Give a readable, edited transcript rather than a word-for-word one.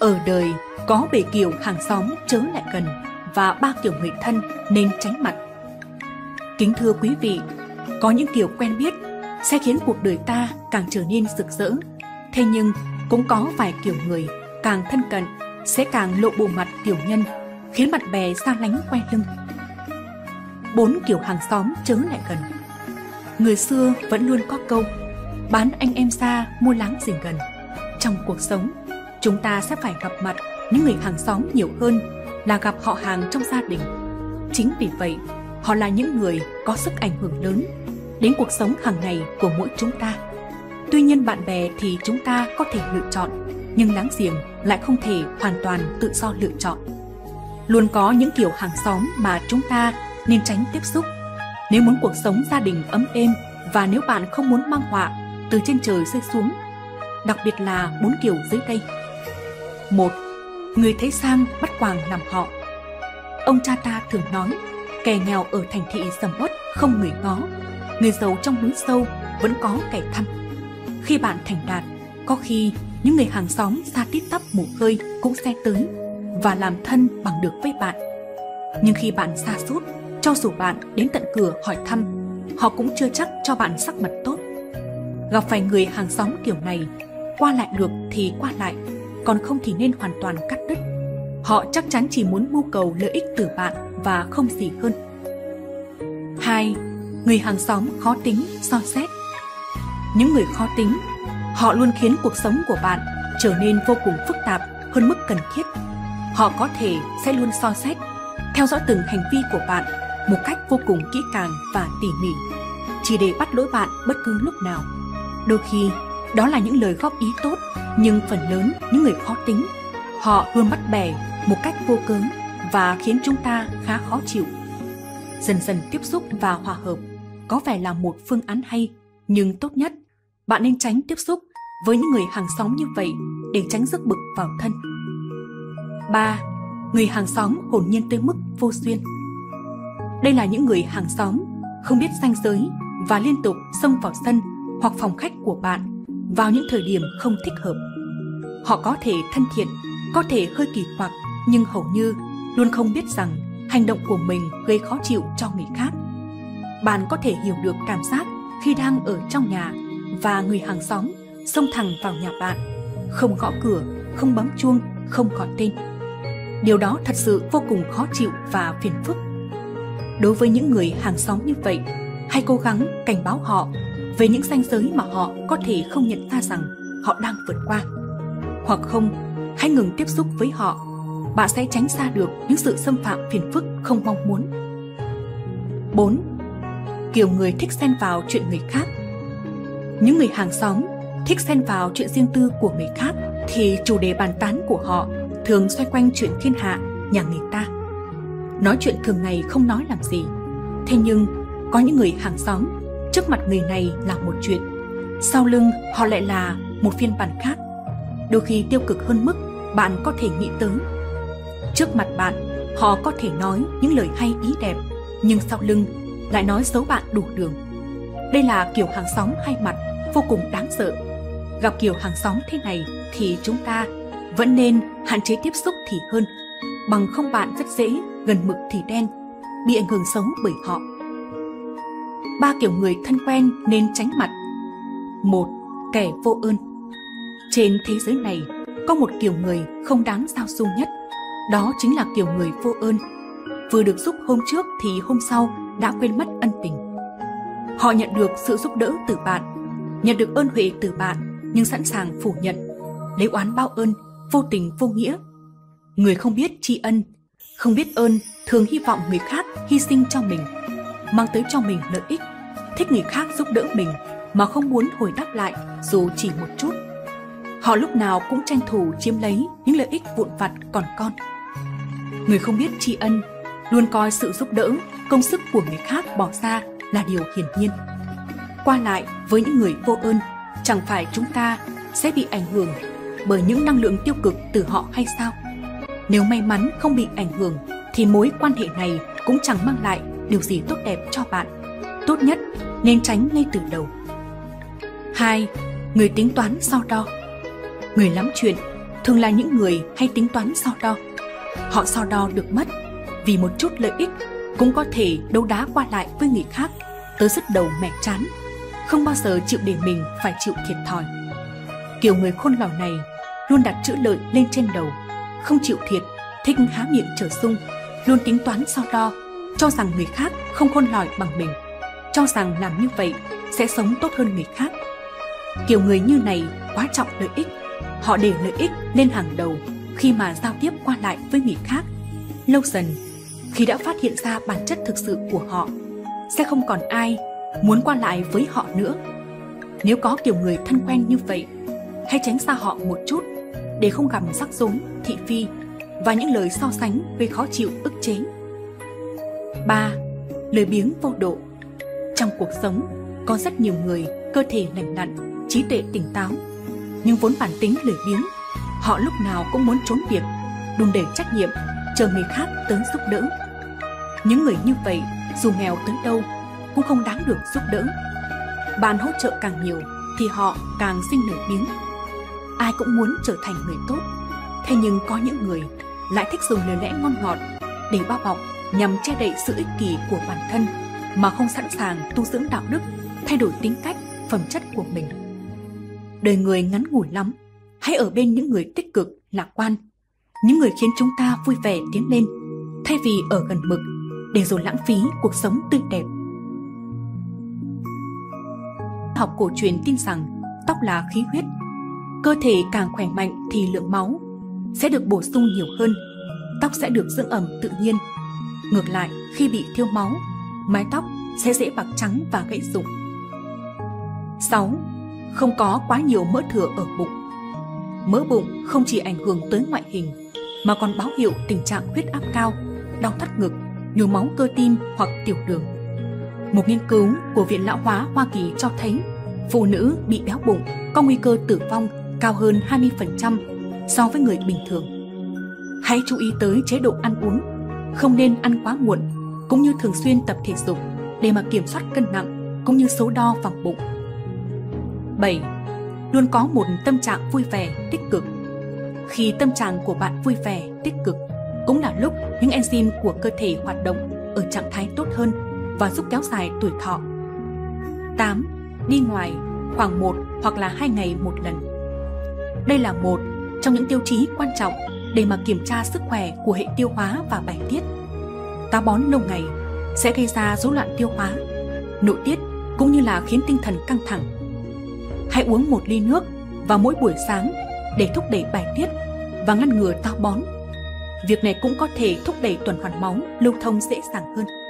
Ở đời có bề kiểu hàng xóm chớ lại gần và ba kiểu người thân nên tránh mặt. Kính thưa quý vị, có những kiểu quen biết sẽ khiến cuộc đời ta càng trở nên rực rỡ. Thế nhưng cũng có vài kiểu người càng thân cận sẽ càng lộ bộ mặt tiểu nhân, khiến bạn bè xa lánh quay lưng. 4 kiểu hàng xóm chớ lại gần. Người xưa vẫn luôn có câu bán anh em xa, mua láng giềng gần. Trong cuộc sống, chúng ta sẽ phải gặp mặt những người hàng xóm nhiều hơn là gặp họ hàng trong gia đình. Chính vì vậy, họ là những người có sức ảnh hưởng lớn đến cuộc sống hàng ngày của mỗi chúng ta. Tuy nhiên bạn bè thì chúng ta có thể lựa chọn, nhưng láng giềng lại không thể hoàn toàn tự do lựa chọn. Luôn có những kiểu hàng xóm mà chúng ta nên tránh tiếp xúc. Nếu muốn cuộc sống gia đình ấm êm và nếu bạn không muốn mang họa từ trên trời rơi xuống, đặc biệt là 4 kiểu dưới đây. 1. Người thấy sang bắt quàng làm họ. Ông cha ta thường nói, kẻ nghèo ở thành thị sầm uất không người ngó, người giàu trong núi sâu vẫn có kẻ thăm. Khi bạn thành đạt, có khi những người hàng xóm xa tít tắp mồ hôi cũng sẽ tới và làm thân bằng được với bạn. Nhưng khi bạn sa sút, cho dù bạn đến tận cửa hỏi thăm, họ cũng chưa chắc cho bạn sắc mặt tốt. Gặp phải người hàng xóm kiểu này, qua lại được thì qua lại, còn không thì nên hoàn toàn cắt đứt. Họ chắc chắn chỉ muốn mưu cầu lợi ích từ bạn và không gì hơn. 2. Người hàng xóm khó tính, so xét. Những người khó tính, họ luôn khiến cuộc sống của bạn trở nên vô cùng phức tạp hơn mức cần thiết. Họ có thể sẽ luôn so xét, theo dõi từng hành vi của bạn một cách vô cùng kỹ càng và tỉ mỉ, chỉ để bắt lỗi bạn bất cứ lúc nào. Đôi khi, đó là những lời góp ý tốt, nhưng phần lớn những người khó tính, họ luôn bắt bẻ một cách vô cớ và khiến chúng ta khá khó chịu. Dần dần tiếp xúc và hòa hợp có vẻ là một phương án hay, nhưng tốt nhất bạn nên tránh tiếp xúc với những người hàng xóm như vậy để tránh rước bực vào thân. 3. Người hàng xóm hồn nhiên tới mức vô duyên. Đây là những người hàng xóm không biết ranh giới và liên tục xông vào sân hoặc phòng khách của bạn vào những thời điểm không thích hợp. Họ có thể thân thiện, có thể hơi kỳ quặc, nhưng hầu như luôn không biết rằng hành động của mình gây khó chịu cho người khác. Bạn có thể hiểu được cảm giác khi đang ở trong nhà và người hàng xóm xông thẳng vào nhà bạn, không gõ cửa, không bấm chuông, không gọi tên. Điều đó thật sự vô cùng khó chịu và phiền phức. Đối với những người hàng xóm như vậy, hãy cố gắng cảnh báo họ về những ranh giới mà họ có thể không nhận ra rằng họ đang vượt qua. Hoặc không, hãy ngừng tiếp xúc với họ. Bạn sẽ tránh xa được những sự xâm phạm phiền phức không mong muốn. 4. Kiểu người thích xen vào chuyện người khác. Những người hàng xóm thích xen vào chuyện riêng tư của người khác thì chủ đề bàn tán của họ thường xoay quanh chuyện thiên hạ, nhà người ta. Nói chuyện thường ngày không nói làm gì. Thế nhưng, có những người hàng xóm, trước mặt người này là một chuyện, sau lưng họ lại là một phiên bản khác, đôi khi tiêu cực hơn mức bạn có thể nghĩ tới. Trước mặt bạn, họ có thể nói những lời hay ý đẹp, nhưng sau lưng lại nói xấu bạn đủ đường. Đây là kiểu hàng xóm hai mặt, vô cùng đáng sợ. Gặp kiểu hàng xóm thế này thì chúng ta vẫn nên hạn chế tiếp xúc thì hơn, bằng không bạn rất dễ gần mực thì đen, bị ảnh hưởng xấu bởi họ. 3 kiểu người thân quen nên tránh mặt. 1. Kẻ vô ơn. Trên thế giới này có một kiểu người không đáng giao du nhất, đó chính là kiểu người vô ơn. Vừa được giúp hôm trước thì hôm sau đã quên mất ân tình. Họ nhận được sự giúp đỡ từ bạn, nhận được ơn huệ từ bạn, nhưng sẵn sàng phủ nhận, lấy oán báo ơn, vô tình vô nghĩa. Người không biết tri ân, không biết ơn thường hy vọng người khác hy sinh cho mình, mang tới cho mình lợi ích, thích người khác giúp đỡ mình mà không muốn hồi đáp lại dù chỉ một chút. Họ lúc nào cũng tranh thủ chiếm lấy những lợi ích vụn vặt còn con. Người không biết tri ân luôn coi sự giúp đỡ, công sức của người khác bỏ ra là điều hiển nhiên. Qua lại với những người vô ơn, chẳng phải chúng ta sẽ bị ảnh hưởng bởi những năng lượng tiêu cực từ họ hay sao? Nếu may mắn không bị ảnh hưởng thì mối quan hệ này cũng chẳng mang lại điều gì tốt đẹp cho bạn. Tốt nhất nên tránh ngay từ đầu. 2. Người tính toán so đo. Người lắm chuyện, thường là những người hay tính toán so đo. Họ so đo được mất, vì một chút lợi ích cũng có thể đấu đá qua lại với người khác tới rất đầu mẻ chán, không bao giờ chịu để mình phải chịu thiệt thòi. Kiểu người khôn lỏi này luôn đặt chữ lợi lên trên đầu, không chịu thiệt, thích há miệng trở sung, luôn tính toán so đo, cho rằng người khác không khôn lỏi bằng mình, cho rằng làm như vậy sẽ sống tốt hơn người khác. Kiểu người như này quá trọng lợi ích, họ để lợi ích lên hàng đầu khi mà giao tiếp qua lại với người khác. Lâu dần, khi đã phát hiện ra bản chất thực sự của họ, sẽ không còn ai muốn qua lại với họ nữa. Nếu có kiểu người thân quen như vậy, hãy tránh xa họ một chút để không gặp rắc rối, thị phi và những lời so sánh gây khó chịu, ức chế. 3. Lười biếng vô độ. Trong cuộc sống, có rất nhiều người cơ thể lành lặn, trí tuệ tỉnh táo, nhưng vốn bản tính lười biếng. Họ lúc nào cũng muốn trốn việc, đùn đẩy trách nhiệm, chờ người khác tới giúp đỡ. Những người như vậy dù nghèo tới đâu cũng không đáng được giúp đỡ. Bạn hỗ trợ càng nhiều thì họ càng sinh lười biếng. Ai cũng muốn trở thành người tốt, thế nhưng có những người lại thích dùng lời lẽ ngon ngọt để bao bọc nhằm che đậy sự ích kỷ của bản thân, mà không sẵn sàng tu dưỡng đạo đức, thay đổi tính cách, phẩm chất của mình. Đời người ngắn ngủi lắm, hãy ở bên những người tích cực, lạc quan, những người khiến chúng ta vui vẻ tiến lên, thay vì ở gần mực để rồi lãng phí cuộc sống tươi đẹp. Học cổ truyền tin rằng tóc là khí huyết, cơ thể càng khỏe mạnh thì lượng máu sẽ được bổ sung nhiều hơn, tóc sẽ được dưỡng ẩm tự nhiên. Ngược lại, khi bị thiếu máu, mái tóc sẽ dễ bạc trắng và gãy rụng. 6. Không có quá nhiều mỡ thừa ở bụng. Mỡ bụng không chỉ ảnh hưởng tới ngoại hình mà còn báo hiệu tình trạng huyết áp cao, đau thắt ngực, nhồi máu cơ tim hoặc tiểu đường. Một nghiên cứu của Viện Lão hóa Hoa Kỳ cho thấy phụ nữ bị béo bụng có nguy cơ tử vong cao hơn 20% so với người bình thường. Hãy chú ý tới chế độ ăn uống, không nên ăn quá muộn, cũng như thường xuyên tập thể dục để mà kiểm soát cân nặng cũng như số đo vòng bụng. 7. Luôn có một tâm trạng vui vẻ, tích cực. Khi tâm trạng của bạn vui vẻ, tích cực cũng là lúc những enzyme của cơ thể hoạt động ở trạng thái tốt hơn và giúp kéo dài tuổi thọ. 8. Đi ngoài khoảng 1 hoặc là 2 ngày một lần. Đây là một trong những tiêu chí quan trọng để mà kiểm tra sức khỏe của hệ tiêu hóa và bài tiết. Táo bón lâu ngày sẽ gây ra rối loạn tiêu hóa, nội tiết cũng như là khiến tinh thần căng thẳng. Hãy uống 1 ly nước vào mỗi buổi sáng để thúc đẩy bài tiết và ngăn ngừa táo bón. Việc này cũng có thể thúc đẩy tuần hoàn máu lưu thông dễ dàng hơn.